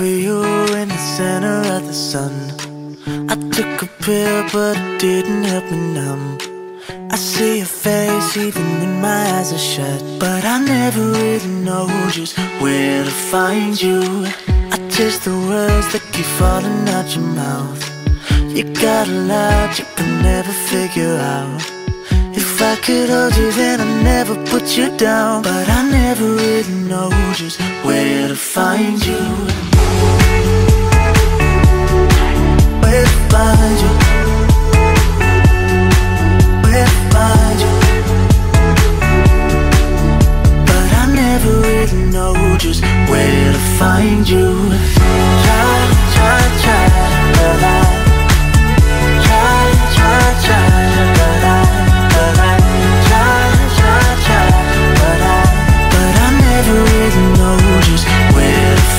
for you in the center of the sun. I took a pill but it didn't help me numb. I see your face even when my eyes are shut, but I never really know just where to find you. I taste the words that keep falling out your mouth. You got a lot you can never figure out. If I could hold you then I'd never put you down, but I never really know just where to find you. Where to find you. Where to find you. But I never really know just where to find you. Try, try, try, but I try, try, try, but I.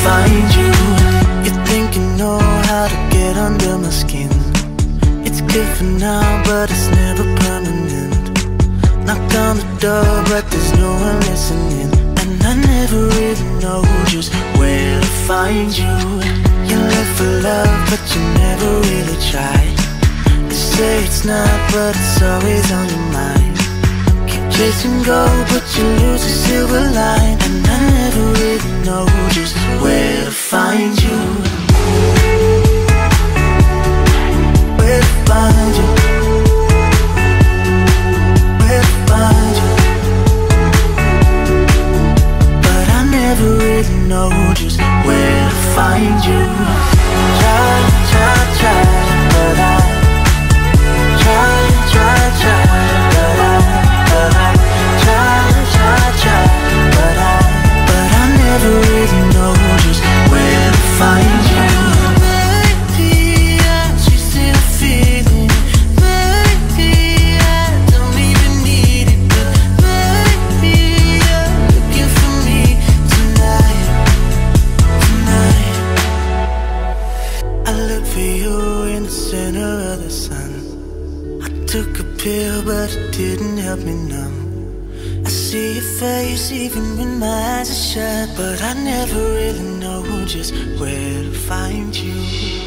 Find you. You think you know how to get under my skin. It's good for now, but it's never permanent. Knocked on the door, but there's no one listening, and I never really know just where to find you. You live for love, but you never really try. They say it's not, but it's always on your mind. Keep chasing gold, but you lose a silver line, and I never really know just where to find you. Where to find you. Where to find you. But I never really know just where to find you. Try, try, try, but I try, try, try, but I try, try, try, but I never really know just where to find you. Maybe I just still feel it. Maybe I don't even need it, but maybe you're looking for me tonight, tonight. I look for you in the center of the sun. I took a pill but it didn't help me numb. I see your face even when my eyes are shut, but I never really know just where to find you.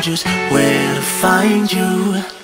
Just where to find you.